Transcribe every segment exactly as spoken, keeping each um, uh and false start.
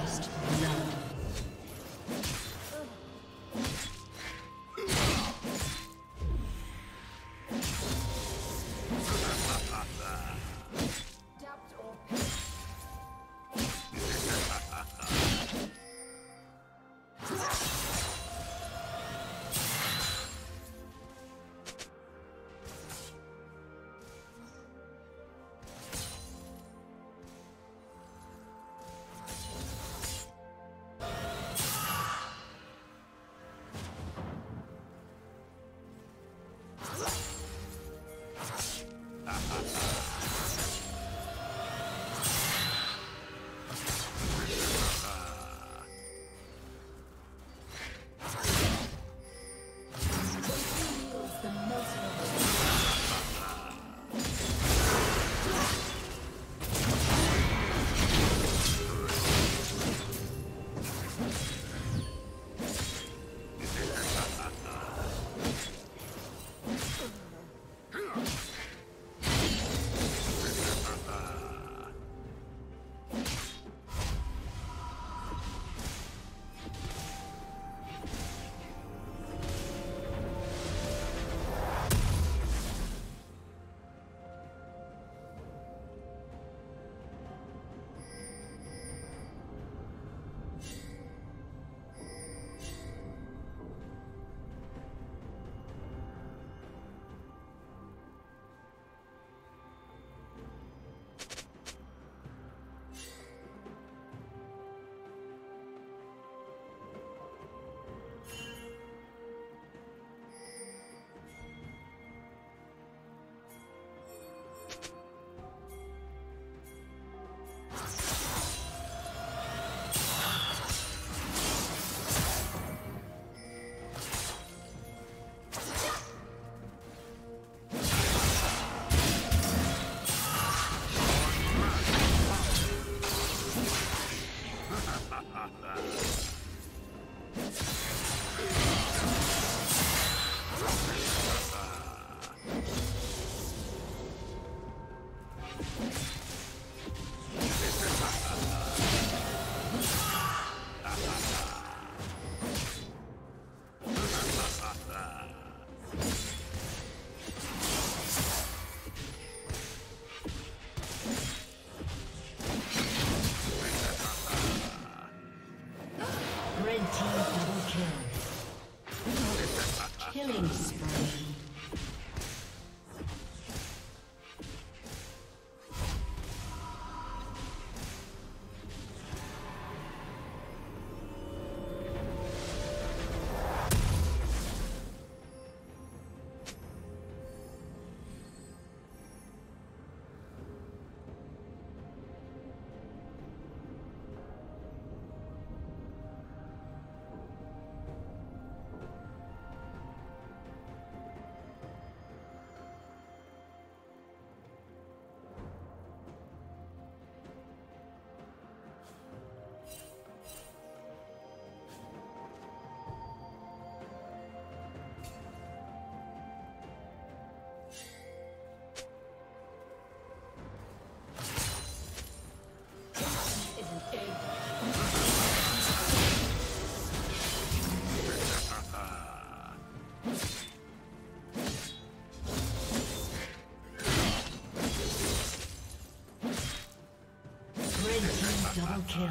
First love. Double kill. Let's go.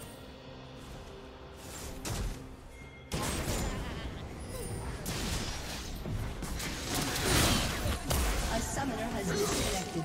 A summoner has disconnected. A summoner has disconnected.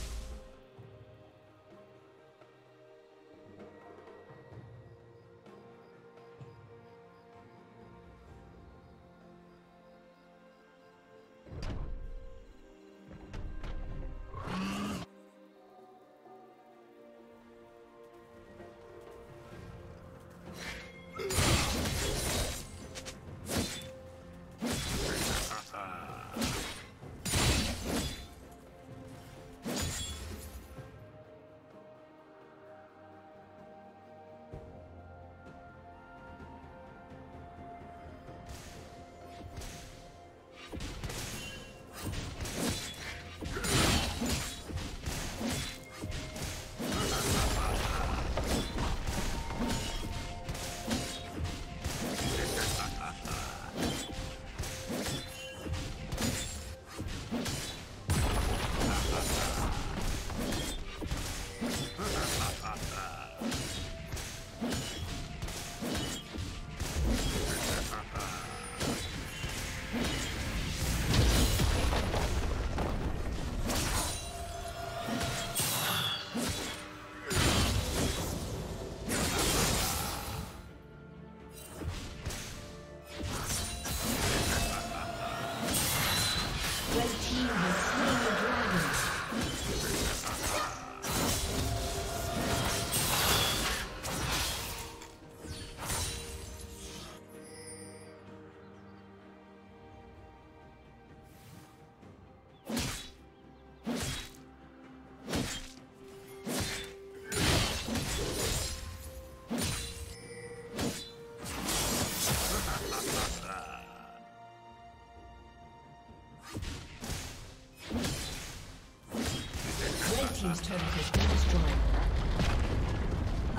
Team's turret has been destroyed.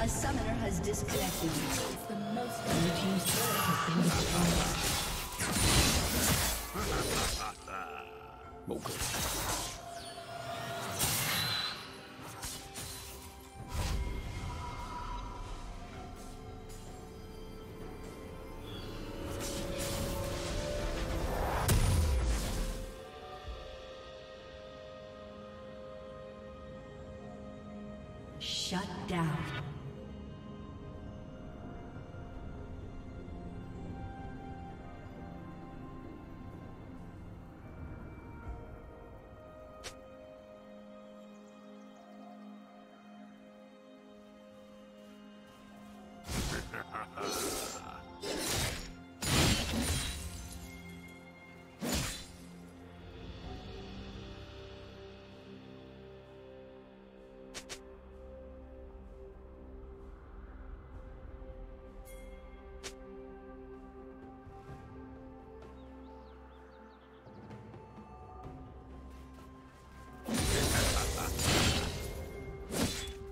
A summoner has disconnected. The most blue team's turret has been destroyed. Mocha. Shut down.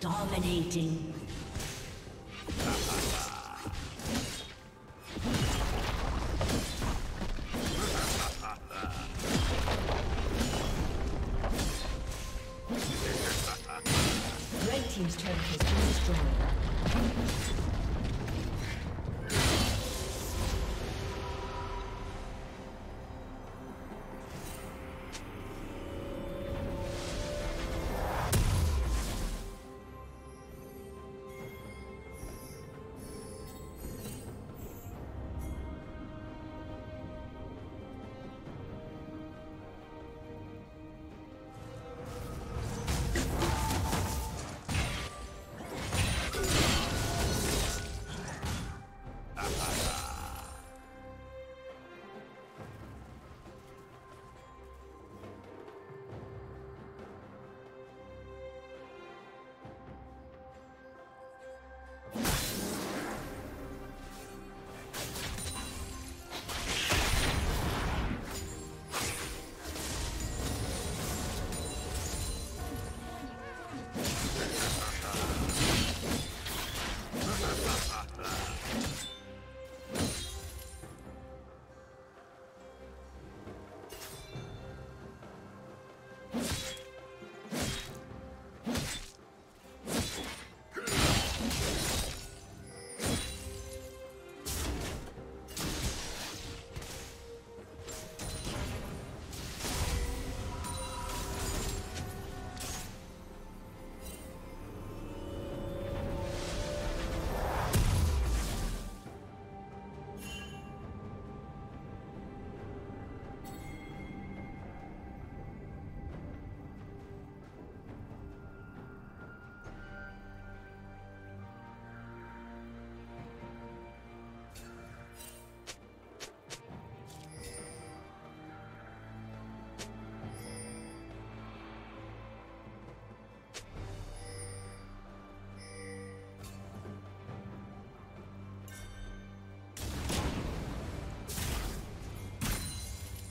Dominating.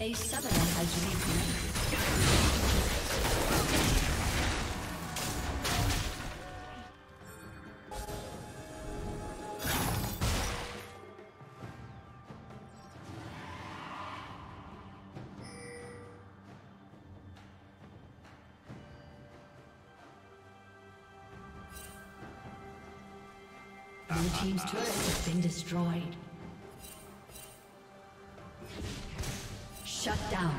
A summoner has reconnected. Your team's turret has been destroyed. Shut down.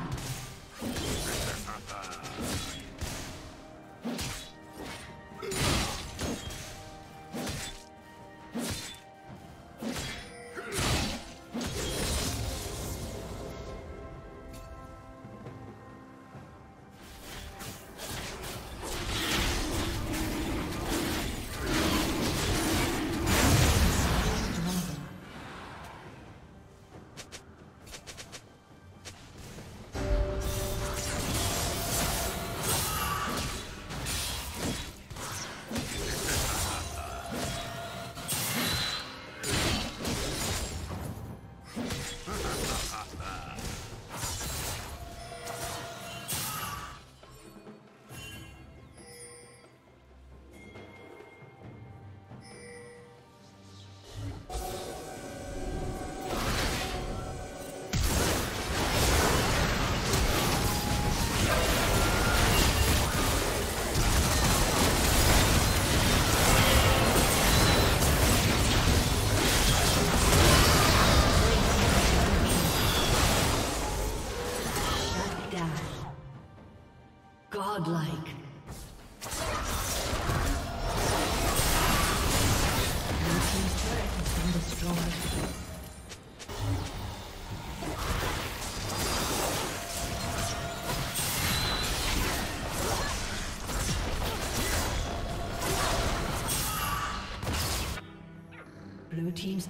Godlike. Your team's turret has been destroyed. Blue team's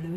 Blue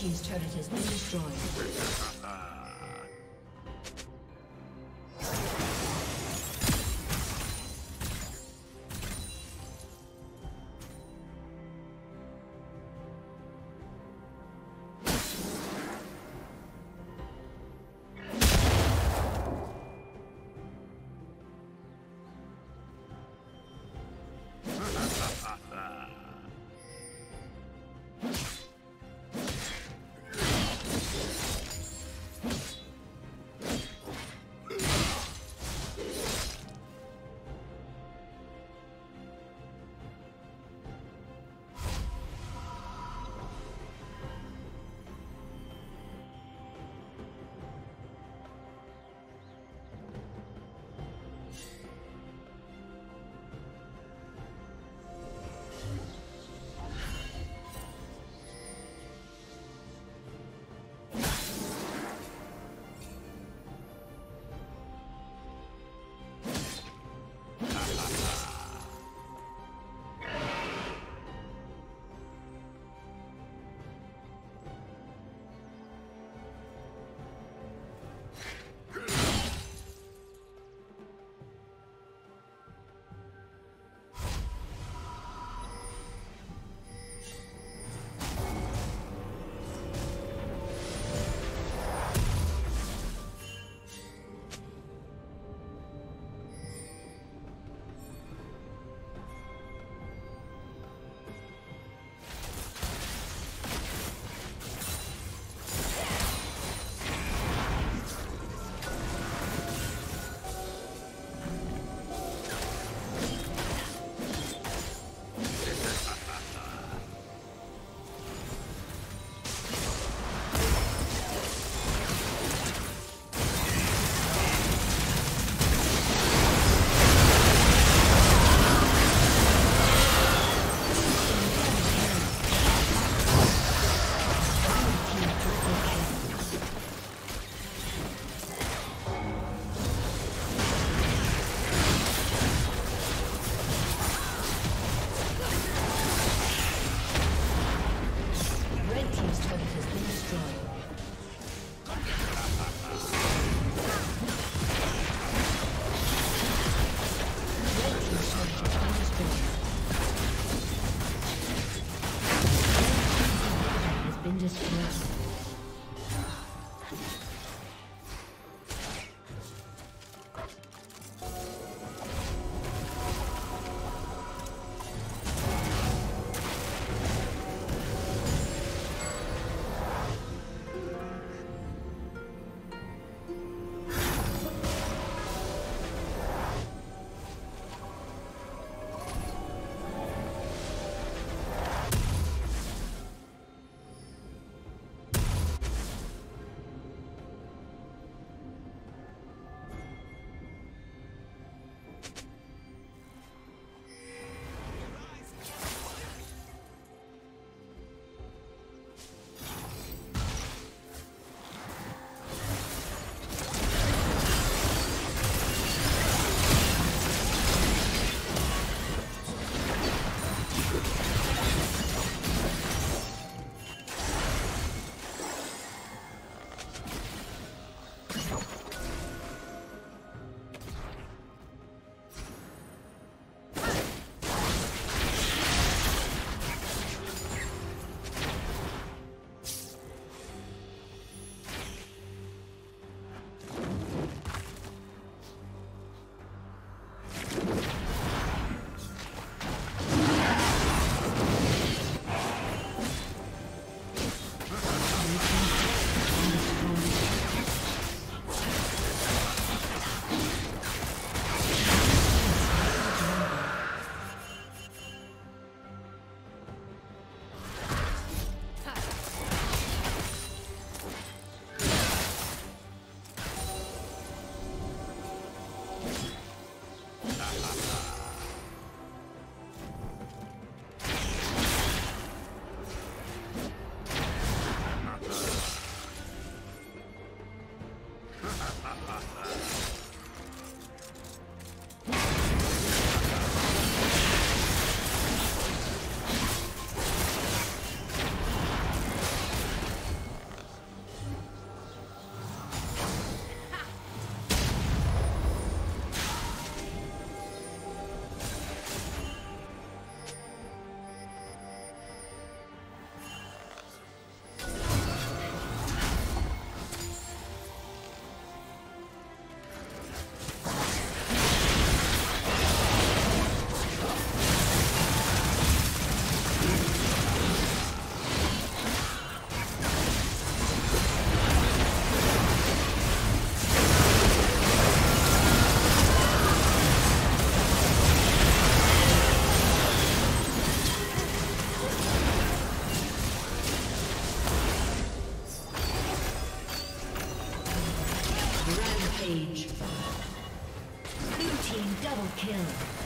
Team's turret has been destroyed. been destroyed. Rampage. Blue team double kill.